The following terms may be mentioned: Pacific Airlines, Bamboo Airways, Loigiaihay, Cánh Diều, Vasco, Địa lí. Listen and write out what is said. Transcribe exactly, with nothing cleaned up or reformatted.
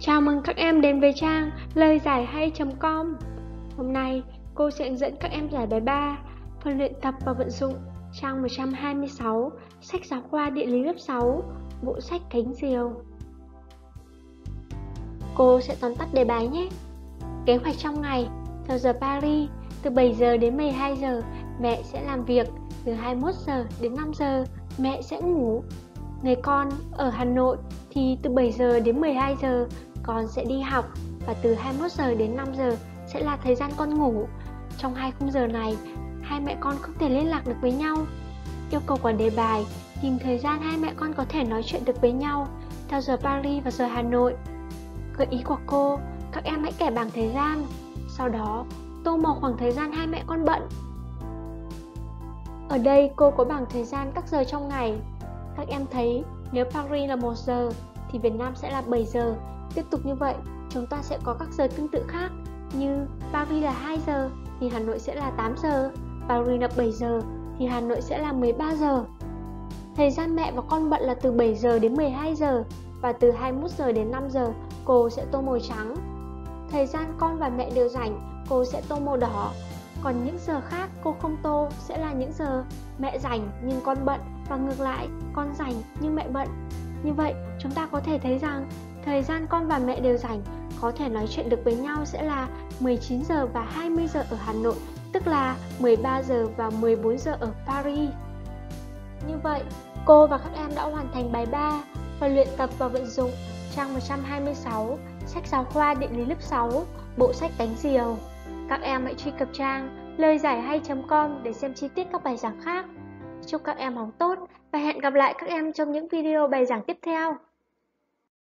Chào mừng các em đến với trang lời giải hay chấm com. Hôm nay cô sẽ hướng dẫn các em giải bài ba, phần luyện tập và vận dụng, trang một trăm hai mươi sáu, sách giáo khoa địa lý lớp sáu, bộ sách Cánh Diều. Cô sẽ tóm tắt đề bài nhé. Kế hoạch trong ngày: theo giờ Paris, từ bảy giờ đến mười hai giờ mẹ sẽ làm việc, từ hai mươi mốt giờ đến năm giờ mẹ sẽ ngủ. Người con ở Hà Nội thì từ bảy giờ đến mười hai giờ con sẽ đi học, và từ hai mươi mốt giờ đến năm giờ sẽ là thời gian con ngủ. Trong hai khung giờ này, hai mẹ con không thể liên lạc được với nhau. Yêu cầu của đề bài: tìm thời gian hai mẹ con có thể nói chuyện được với nhau theo giờ Paris và giờ Hà Nội. Gợi ý của cô: các em hãy kẻ bảng thời gian, sau đó tô màu khoảng thời gian hai mẹ con bận. Ở đây cô có bảng thời gian các giờ trong ngày. Các em thấy nếu Paris là một giờ thì Việt Nam sẽ là bảy giờ. Tiếp tục như vậy, chúng ta sẽ có các giờ tương tự khác, như Paris là hai giờ thì Hà Nội sẽ là tám giờ, Paris là bảy giờ thì Hà Nội sẽ là mười ba giờ. Thời gian mẹ và con bận là từ bảy giờ đến mười hai giờ, và từ hai mươi mốt giờ đến năm giờ cô sẽ tô màu trắng. Thời gian con và mẹ đều rảnh, cô sẽ tô màu đỏ. Còn những giờ khác cô không tô sẽ là những giờ mẹ rảnh nhưng con bận, và ngược lại, con rảnh nhưng mẹ bận. Như vậy, chúng ta có thể thấy rằng thời gian con và mẹ đều rảnh có thể nói chuyện được với nhau sẽ là mười chín giờ và hai mươi giờ ở Hà Nội, tức là mười ba giờ và mười bốn giờ ở Paris. Như vậy, cô và các em đã hoàn thành bài ba, phần luyện tập và vận dụng, trang một trăm hai mươi sáu, sách giáo khoa địa lý lớp sáu, bộ sách Cánh Diều. Các em hãy truy cập trang lời giải hay chấm com để xem chi tiết các bài giảng khác. Chúc các em học tốt và hẹn gặp lại các em trong những video bài giảng tiếp theo.